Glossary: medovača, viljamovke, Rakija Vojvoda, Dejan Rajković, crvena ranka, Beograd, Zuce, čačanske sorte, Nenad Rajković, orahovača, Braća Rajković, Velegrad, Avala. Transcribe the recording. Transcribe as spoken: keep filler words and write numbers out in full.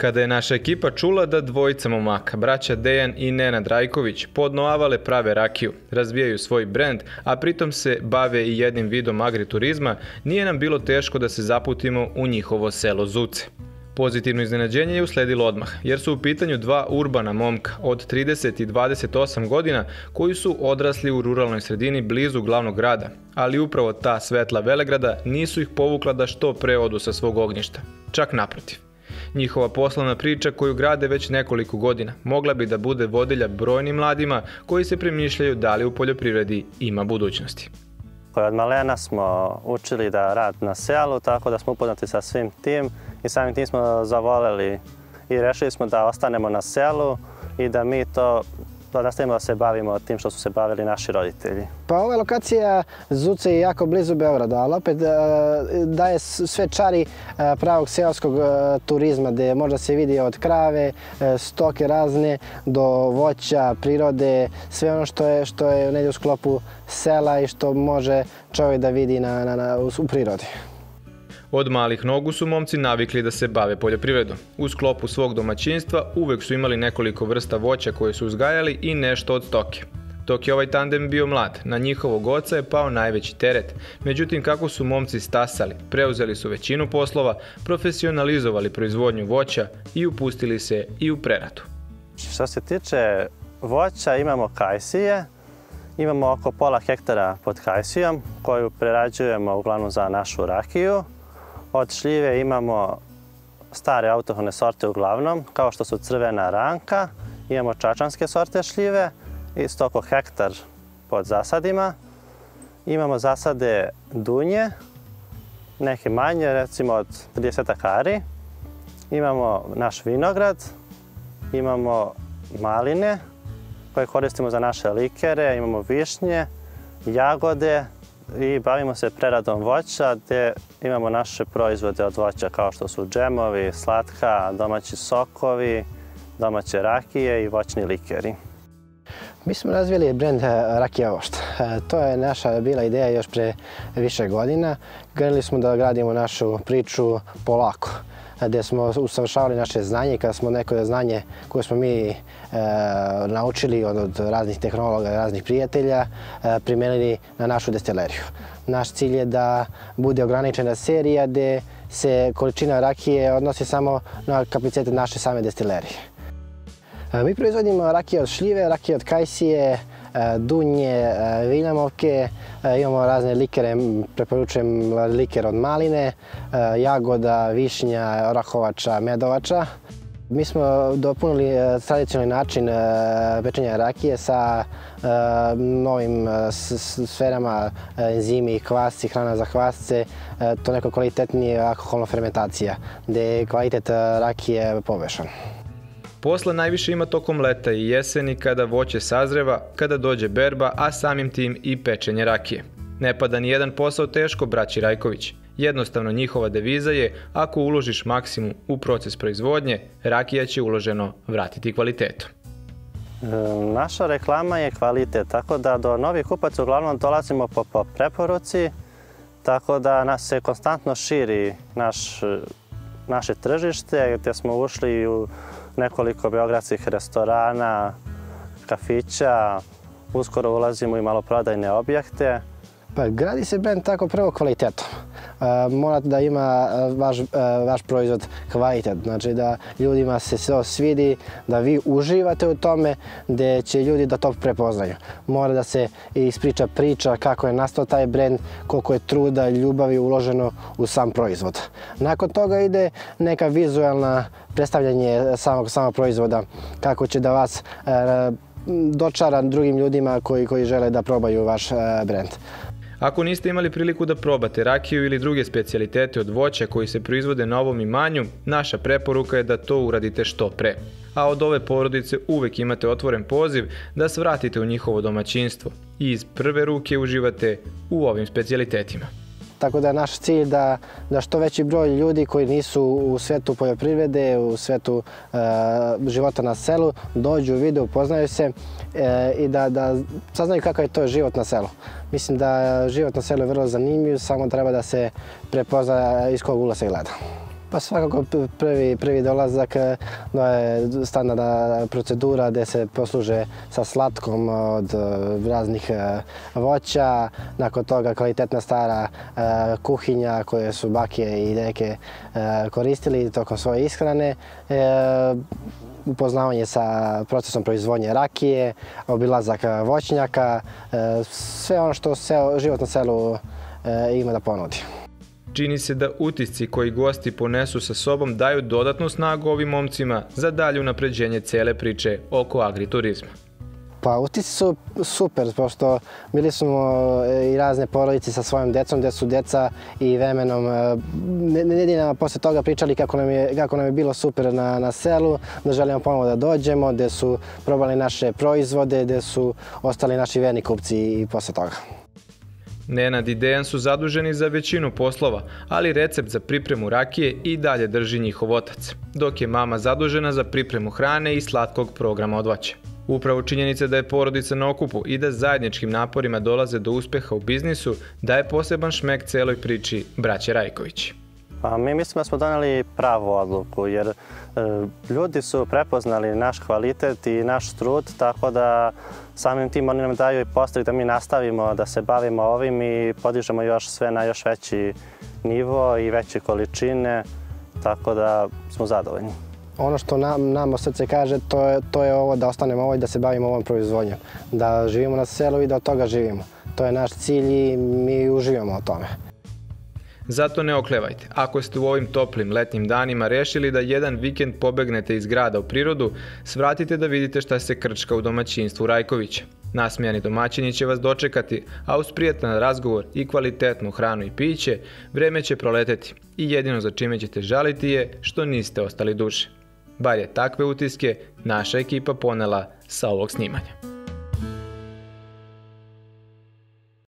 kada je naša ekipa čula da dvojica momaka, braća Dejan i Nenad Rajković, podno Avale prave rakiju, razvijaju svoj brend, a pritom se bave i jednim vidom agriturizma, nije nam bilo teško da se zaputimo u njihovo selo Zuce. Pozitivno iznenađenje je usledilo odmah, jer su u pitanju dva urbana momka od trideset i dvadeset osam godina koji su odrasli u ruralnoj sredini blizu glavnog grada, ali upravo ta svetla Velegrada nisu ih povukla da što pre odu sa svog ognjišta, čak naprotiv. Njihova poslovna priča koju grade već nekoliko godina mogla bi da bude vodilja brojnim mladima koji se premišljaju da li u poljoprivredi ima budućnosti. Od malena smo učili da rad na selu, tako da smo upoznati sa svim tim i samim tim smo zavoleli i rešili smo da ostanemo na selu i da mi to da nastavimo da se bavimo tim što su se bavili naši roditelji. Pa ova lokacija Zuce je jako blizu Beograda, ali opet daje sve čari pravog seoskog turizma, gde možda se vidi od krave, stoke razne, do voća, prirode, sve ono što je negdje u sklopu sela i što može čovjek da vidi u prirodi. Od malih nogu su momci navikli da se bave poljoprivredom. U sklopu svog domaćinstva uvek su imali nekoliko vrsta voća koje su uzgajali i nešto od stoke. Dok je ovaj tandem bio mlad, na njihovog oca je pao najveći teret. Međutim, kako su momci stasali, preuzeli su većinu poslova, profesionalizovali proizvodnju voća i upustili se i u preradu. Što se tiče voća, imamo kajsije. Imamo oko pola hektara pod kajsijom koju prerađujemo uglavnom za našu rakiju. Od šljive imamo stare autohtone sorte uglavnom, kao što su crvena ranka, imamo čačanske sorte šljive, isto oko hektar pod zasadima. Imamo zasade dunje, neke manje, recimo od trideset ari. Imamo naš vinograd, imamo maline koje koristimo za naše likere, imamo višnje, jagode, i bavimo se preradom voća gdje imamo naše proizvode od voća kao što su džemovi, slatka, domaći sokovi, domaće rakije i voćni likeri. Mi smo razvili brend Rakija Vojvoda. To je naša bila ideja još pre više godina. Krenuli smo da gradimo našu priču polako, gdje smo usavršavali naše znanje i kada smo neko znanje koje smo mi naučili od raznih tehnologa i raznih prijatelja primenili na našu destileriju. Naš cilj je da bude ograničena serija gdje se količina rakije odnosi samo na kapacitete naše same destilerije. Mi proizvodimo rakije od šljive, rakije od kajsije, dunje, viljamovke, imamo razne likere, preporučujem liker od maline, jagoda, višnja, orahovača, medovača. Mi smo dopunili tradicionalni način pečenja rakije sa novim sferama, enzimi, kvasci, hrana za kvasce, to neko kvalitetnije alkoholna fermentacija, gde je kvalitet rakije poboljšan. Posla najviše ima tokom leta i jeseni kada voće sazreva, kada dođe berba, a samim tim i pečenje rakije. Ne pada ni jedan posao teško braći Rajković. Jednostavno njihova deviza je ako uložiš maksimum u proces proizvodnje, rakija će uloženo vratiti kvalitetu. Naša reklama je kvalitet, tako da do novih kupaca uglavnom dolazimo po preporuci, tako da nas se konstantno širi naše tržište gdje smo ušli u nekoliko beogradskih restorana, kafića, uskoro ulazimo i maloprodajne objekte. Pa gradi se brend tako prvo kvalitetom. Morate da ima vaš proizvod kvalitet, znači da ljudima se sve svidi, da vi uživate u tome, da će ljudi da to prepoznaju. Mora da se ispriča priča kako je nastao taj brend, koliko je truda, ljubavi uloženo u sam proizvod. Nakon toga ide neka vizualna predstavljanje samog proizvoda, kako će da vas dočaran drugim ljudima koji žele da probaju vaš brend. Ako niste imali priliku da probate rakiju ili druge specijalitete od voća koji se proizvode na ovom imanju, naša preporuka je da to uradite što pre. A od ove porodice uvek imate otvoren poziv da svratite u njihovo domaćinstvo i iz prve ruke uživate u ovim specijalitetima. Tako da je naš cilj da što veći broj ljudi koji nisu u svetu poljoprivrede, u svetu života na selu, dođu, vide, upoznaju se i da saznaju kakav je to život na selu. Mislim da život na selu je vrlo zanimljiv, samo treba da se prepozna iz kog ugla se gleda. Pa svakako prvi dolazak je standardna procedura gde se posluže sa slatkom od raznih voća, nakon toga kvalitetna stara kuhinja koje su bake i deke koristili tokom svoje ishrane, upoznavanje sa procesom proizvodnje rakije, obilazak voćnjaka, sve ono što život na selu ima da ponudi. Čini se da utisci koji gosti ponesu sa sobom daju dodatnu snagu ovim momcima za dalje unapređenje cele priče oko agriturizma. Pa utisci su super, pošto bili smo i razne porodice sa svojom decom, gde su deca i vremenom nedeljama posle toga pričali kako nam je bilo super na selu, da želimo ponovo da dođemo, gde su probali naše proizvode, gde su ostali naši verni kupci i posle toga. Nenad i Dejan su zaduženi za većinu poslova, ali recept za pripremu rakije i dalje drži njihov otac, dok je mama zadužena za pripremu hrane i slatkog programa od voća. Upravo činjenica da je porodica na okupu i da zajedničkim naporima dolaze do uspeha u biznisu daje poseban šmek celoj priči braće Rajković. Mi mislim da smo doneli pravu odluku, jer ljudi su prepoznali naš kvalitet i naš trud, tako da samim tim oni nam daju i podstrek da mi nastavimo da se bavimo ovim i podižemo još sve na još veći nivo i veće količine, tako da smo zadovoljni. Ono što nam srce kaže to je ovo da ostanemo ovo i da se bavimo ovom proizvodnjom, da živimo na selu i da od toga živimo. To je naš cilj i mi uživamo u tome. Zato ne oklevajte. Ako ste u ovim toplim letnjim danima rešili da jedan vikend pobegnete iz grada u prirodu, svratite da vidite šta se krčka u domaćinstvu Rajkovića. Nasmijani domaćini će vas dočekati, a uz prijatan razgovor i kvalitetnu hranu i piće, vreme će proleteti i jedino za čime ćete žaliti je što niste ostali duže. Bar je takve utiske naša ekipa ponela sa ovog snimanja.